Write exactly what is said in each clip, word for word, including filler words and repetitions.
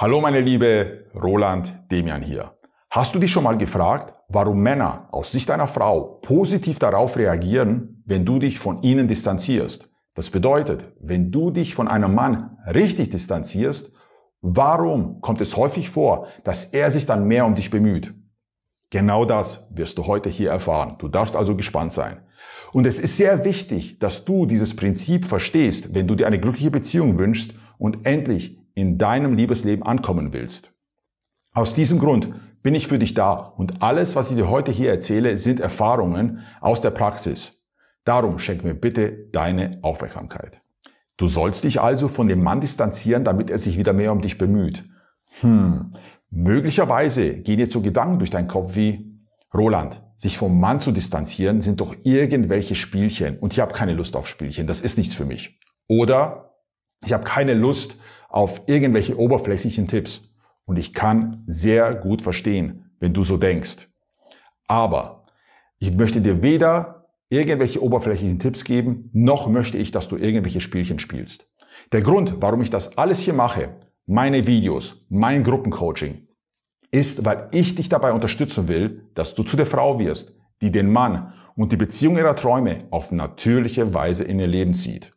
Hallo meine Liebe, Roland Demian hier. Hast du dich schon mal gefragt, warum Männer aus Sicht einer Frau positiv darauf reagieren, wenn du dich von ihnen distanzierst? Das bedeutet, wenn du dich von einem Mann richtig distanzierst, warum kommt es häufig vor, dass er sich dann mehr um dich bemüht? Genau das wirst du heute hier erfahren. Du darfst also gespannt sein. Und es ist sehr wichtig, dass du dieses Prinzip verstehst, wenn du dir eine glückliche Beziehung wünschst und endlich in deinem Liebesleben ankommen willst. Aus diesem Grund bin ich für dich da und alles, was ich dir heute hier erzähle, sind Erfahrungen aus der Praxis. Darum schenk mir bitte deine Aufmerksamkeit. Du sollst dich also von dem Mann distanzieren, damit er sich wieder mehr um dich bemüht. Hm, möglicherweise gehen dir so Gedanken durch deinen Kopf wie: Roland, sich vom Mann zu distanzieren sind doch irgendwelche Spielchen und ich habe keine Lust auf Spielchen, das ist nichts für mich. Oder ich habe keine Lust auf irgendwelche oberflächlichen Tipps. Und ich kann sehr gut verstehen, wenn du so denkst. Aber ich möchte dir weder irgendwelche oberflächlichen Tipps geben, noch möchte ich, dass du irgendwelche Spielchen spielst. Der Grund, warum ich das alles hier mache, meine Videos, mein Gruppencoaching, ist, weil ich dich dabei unterstützen will, dass du zu der Frau wirst, die den Mann und die Beziehung ihrer Träume auf natürliche Weise in ihr Leben zieht.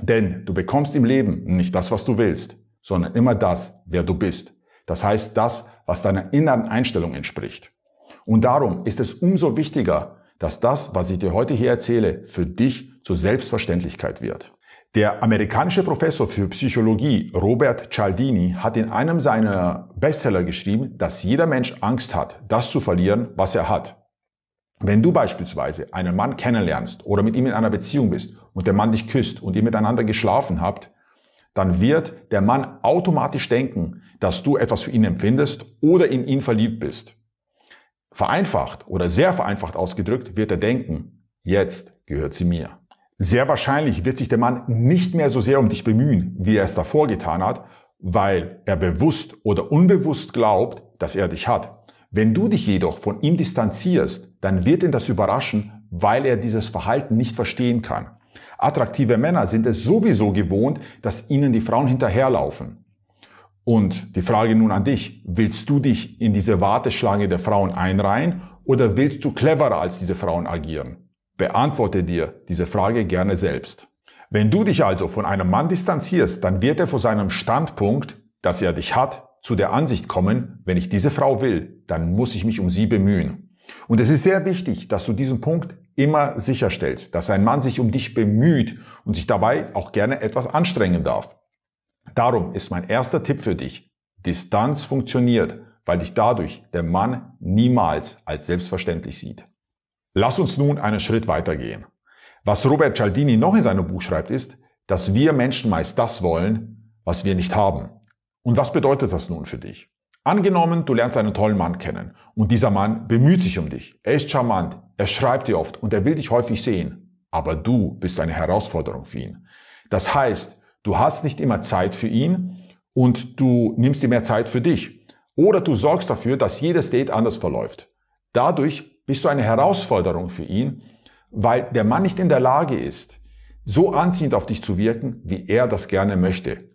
Denn du bekommst im Leben nicht das, was du willst, sondern immer das, wer du bist. Das heißt, das, was deiner inneren Einstellung entspricht. Und darum ist es umso wichtiger, dass das, was ich dir heute hier erzähle, für dich zur Selbstverständlichkeit wird. Der amerikanische Professor für Psychologie Robert Cialdini hat in einem seiner Bestseller geschrieben, dass jeder Mensch Angst hat, das zu verlieren, was er hat. Wenn du beispielsweise einen Mann kennenlernst oder mit ihm in einer Beziehung bist und der Mann dich küsst und ihr miteinander geschlafen habt, dann wird der Mann automatisch denken, dass du etwas für ihn empfindest oder in ihn verliebt bist. Vereinfacht oder sehr vereinfacht ausgedrückt wird er denken, jetzt gehört sie mir. Sehr wahrscheinlich wird sich der Mann nicht mehr so sehr um dich bemühen, wie er es davor getan hat, weil er bewusst oder unbewusst glaubt, dass er dich hat. Wenn du dich jedoch von ihm distanzierst, dann wird ihn das überraschen, weil er dieses Verhalten nicht verstehen kann. Attraktive Männer sind es sowieso gewohnt, dass ihnen die Frauen hinterherlaufen. Und die Frage nun an dich: Willst du dich in diese Warteschlange der Frauen einreihen oder willst du cleverer als diese Frauen agieren? Beantworte dir diese Frage gerne selbst. Wenn du dich also von einem Mann distanzierst, dann wird er von seinem Standpunkt, dass er dich hat, zu der Ansicht kommen, wenn ich diese Frau will, dann muss ich mich um sie bemühen. Und es ist sehr wichtig, dass du diesen Punkt immer sicherstellst, dass ein Mann sich um dich bemüht und sich dabei auch gerne etwas anstrengen darf. Darum ist mein erster Tipp für dich: Distanz funktioniert, weil dich dadurch der Mann niemals als selbstverständlich sieht. Lass uns nun einen Schritt weitergehen. Was Robert Cialdini noch in seinem Buch schreibt, ist, dass wir Menschen meist das wollen, was wir nicht haben. Und was bedeutet das nun für dich? Angenommen, du lernst einen tollen Mann kennen und dieser Mann bemüht sich um dich. Er ist charmant, er schreibt dir oft und er will dich häufig sehen. Aber du bist eine Herausforderung für ihn. Das heißt, du hast nicht immer Zeit für ihn und du nimmst dir mehr Zeit für dich. Oder du sorgst dafür, dass jedes Date anders verläuft. Dadurch bist du eine Herausforderung für ihn, weil der Mann nicht in der Lage ist, so anziehend auf dich zu wirken, wie er das gerne möchte.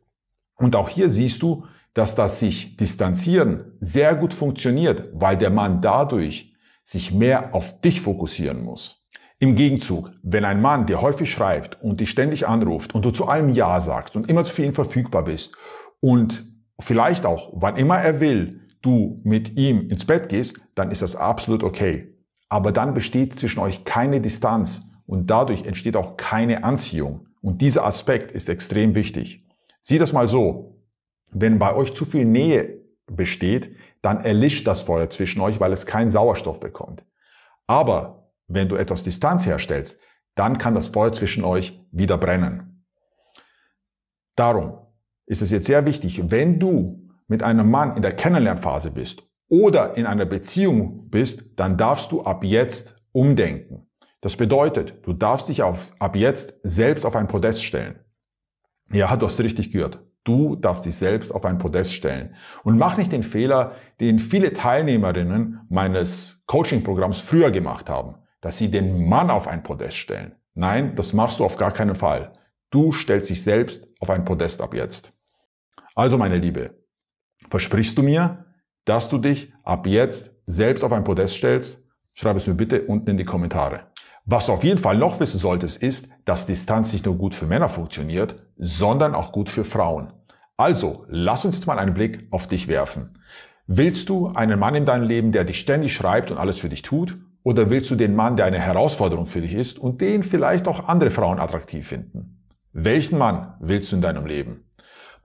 Und auch hier siehst du, dass das sich distanzieren sehr gut funktioniert, weil der Mann dadurch sich mehr auf dich fokussieren muss. Im Gegenzug, wenn ein Mann dir häufig schreibt und dich ständig anruft und du zu allem Ja sagst und immer für ihn verfügbar bist und vielleicht auch, wann immer er will, du mit ihm ins Bett gehst, dann ist das absolut okay. Aber dann besteht zwischen euch keine Distanz und dadurch entsteht auch keine Anziehung. Und dieser Aspekt ist extrem wichtig. Sieh das mal so: Wenn bei euch zu viel Nähe besteht, dann erlischt das Feuer zwischen euch, weil es keinen Sauerstoff bekommt. Aber wenn du etwas Distanz herstellst, dann kann das Feuer zwischen euch wieder brennen. Darum ist es jetzt sehr wichtig, wenn du mit einem Mann in der Kennenlernphase bist oder in einer Beziehung bist, dann darfst du ab jetzt umdenken. Das bedeutet, du darfst dich auf, ab jetzt selbst auf ein Podest stellen. Ja, du hast richtig gehört. Du darfst dich selbst auf ein Podest stellen. Und mach nicht den Fehler, den viele Teilnehmerinnen meines Coaching-Programms früher gemacht haben, dass sie den Mann auf ein Podest stellen. Nein, das machst du auf gar keinen Fall. Du stellst dich selbst auf ein Podest ab jetzt. Also meine Liebe, versprichst du mir, dass du dich ab jetzt selbst auf ein Podest stellst? Schreib es mir bitte unten in die Kommentare. Was du auf jeden Fall noch wissen solltest, ist, dass Distanz nicht nur gut für Männer funktioniert, sondern auch gut für Frauen. Also, lass uns jetzt mal einen Blick auf dich werfen. Willst du einen Mann in deinem Leben, der dich ständig schreibt und alles für dich tut? Oder willst du den Mann, der eine Herausforderung für dich ist und den vielleicht auch andere Frauen attraktiv finden? Welchen Mann willst du in deinem Leben?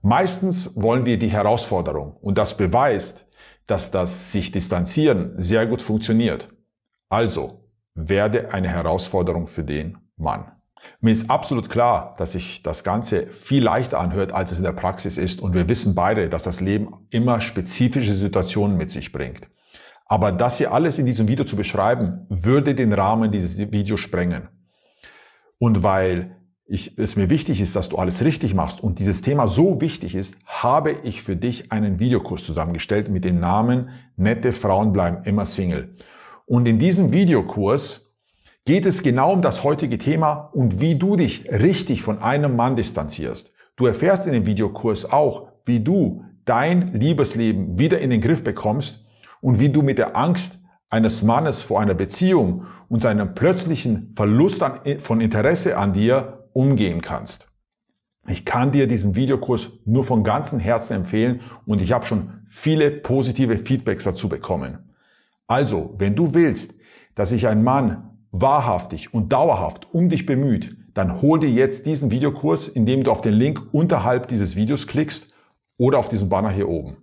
Meistens wollen wir die Herausforderung, und das beweist, dass das sich distanzieren sehr gut funktioniert. Also, werde eine Herausforderung für den Mann. Mir ist absolut klar, dass sich das Ganze viel leichter anhört, als es in der Praxis ist, und wir wissen beide, dass das Leben immer spezifische Situationen mit sich bringt. Aber das hier alles in diesem Video zu beschreiben, würde den Rahmen dieses Videos sprengen. Und weil ich, es mir wichtig ist, dass du alles richtig machst und dieses Thema so wichtig ist, habe ich für dich einen Videokurs zusammengestellt mit dem Namen Nette Frauen bleiben immer Single. Und in diesem Videokurs geht es genau um das heutige Thema und wie du dich richtig von einem Mann distanzierst. Du erfährst in dem Videokurs auch, wie du dein Liebesleben wieder in den Griff bekommst und wie du mit der Angst eines Mannes vor einer Beziehung und seinem plötzlichen Verlust an, von Interesse an dir umgehen kannst. Ich kann dir diesen Videokurs nur von ganzem Herzen empfehlen und ich habe schon viele positive Feedbacks dazu bekommen. Also, wenn du willst, dass sich ein Mann wahrhaftig und dauerhaft um dich bemüht, dann hol dir jetzt diesen Videokurs, indem du auf den Link unterhalb dieses Videos klickst oder auf diesen Banner hier oben.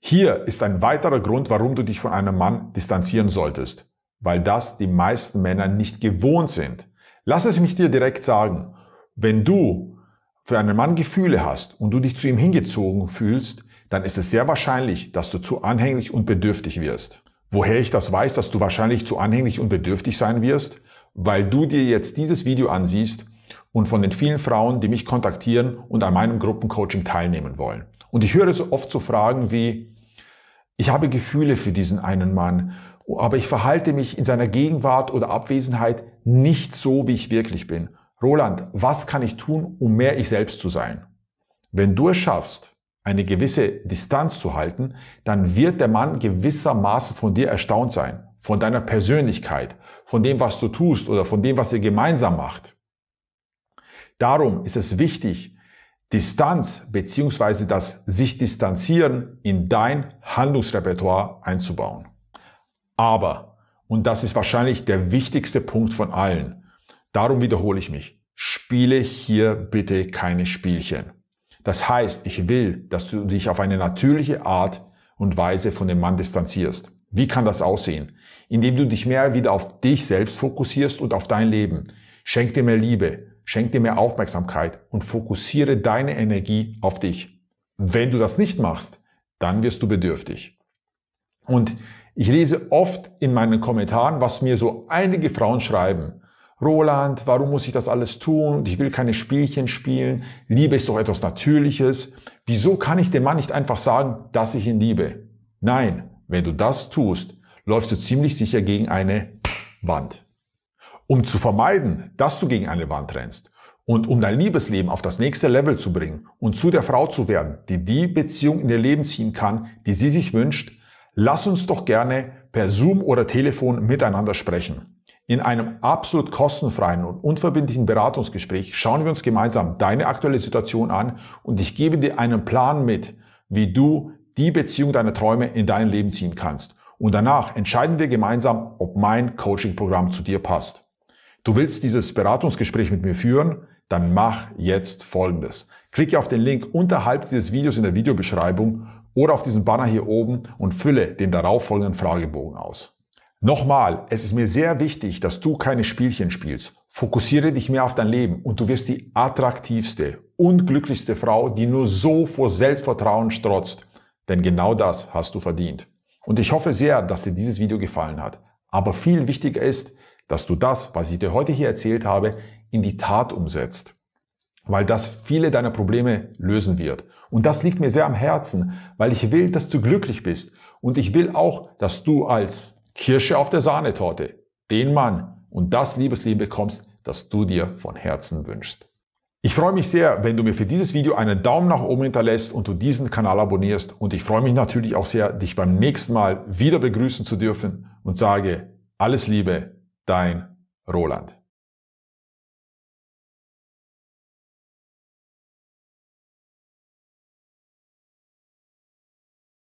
Hier ist ein weiterer Grund, warum du dich von einem Mann distanzieren solltest, weil das die meisten Männer nicht gewohnt sind. Lass es mich dir direkt sagen, wenn du für einen Mann Gefühle hast und du dich zu ihm hingezogen fühlst, dann ist es sehr wahrscheinlich, dass du zu anhänglich und bedürftig wirst. Woher ich das weiß, dass du wahrscheinlich zu anhänglich und bedürftig sein wirst? Weil du dir jetzt dieses Video ansiehst und von den vielen Frauen, die mich kontaktieren und an meinem Gruppencoaching teilnehmen wollen. Und ich höre so oft so Fragen wie, ich habe Gefühle für diesen einen Mann, aber ich verhalte mich in seiner Gegenwart oder Abwesenheit nicht so, wie ich wirklich bin. Roland, was kann ich tun, um mehr ich selbst zu sein? Wenn du es schaffst, eine gewisse Distanz zu halten, dann wird der Mann gewissermaßen von dir erstaunt sein, von deiner Persönlichkeit, von dem, was du tust oder von dem, was ihr gemeinsam macht. Darum ist es wichtig, Distanz bzw. das sich distanzieren in dein Handlungsrepertoire einzubauen. Aber, und das ist wahrscheinlich der wichtigste Punkt von allen, darum wiederhole ich mich, spiele hier bitte keine Spielchen. Das heißt, ich will, dass du dich auf eine natürliche Art und Weise von dem Mann distanzierst. Wie kann das aussehen? Indem du dich mehr wieder auf dich selbst fokussierst und auf dein Leben. Schenk dir mehr Liebe, schenk dir mehr Aufmerksamkeit und fokussiere deine Energie auf dich. Wenn du das nicht machst, dann wirst du bedürftig. Und ich lese oft in meinen Kommentaren, was mir so einige Frauen schreiben. Roland, warum muss ich das alles tun? Ich will keine Spielchen spielen. Liebe ist doch etwas Natürliches. Wieso kann ich dem Mann nicht einfach sagen, dass ich ihn liebe? Nein, wenn du das tust, läufst du ziemlich sicher gegen eine Wand. Um zu vermeiden, dass du gegen eine Wand rennst und um dein Liebesleben auf das nächste Level zu bringen und zu der Frau zu werden, die die Beziehung in ihr Leben ziehen kann, die sie sich wünscht, lass uns doch gerne per Zoom oder Telefon miteinander sprechen. In einem absolut kostenfreien und unverbindlichen Beratungsgespräch schauen wir uns gemeinsam deine aktuelle Situation an und ich gebe dir einen Plan mit, wie du die Beziehung deiner Träume in dein Leben ziehen kannst. Und danach entscheiden wir gemeinsam, ob mein Coaching-Programm zu dir passt. Du willst dieses Beratungsgespräch mit mir führen? Dann mach jetzt Folgendes. Klicke auf den Link unterhalb dieses Videos in der Videobeschreibung oder auf diesen Banner hier oben und fülle den darauffolgenden Fragebogen aus. Nochmal, es ist mir sehr wichtig, dass du keine Spielchen spielst. Fokussiere dich mehr auf dein Leben und du wirst die attraktivste und glücklichste Frau, die nur so vor Selbstvertrauen strotzt. Denn genau das hast du verdient. Und ich hoffe sehr, dass dir dieses Video gefallen hat. Aber viel wichtiger ist, dass du das, was ich dir heute hier erzählt habe, in die Tat umsetzt. Weil das viele deiner Probleme lösen wird. Und das liegt mir sehr am Herzen, weil ich will, dass du glücklich bist. Und ich will auch, dass du als Kirsche auf der Sahnetorte, den Mann und das Liebesleben bekommst, das du dir von Herzen wünschst. Ich freue mich sehr, wenn du mir für dieses Video einen Daumen nach oben hinterlässt und du diesen Kanal abonnierst. Und ich freue mich natürlich auch sehr, dich beim nächsten Mal wieder begrüßen zu dürfen und sage alles Liebe, dein Roland.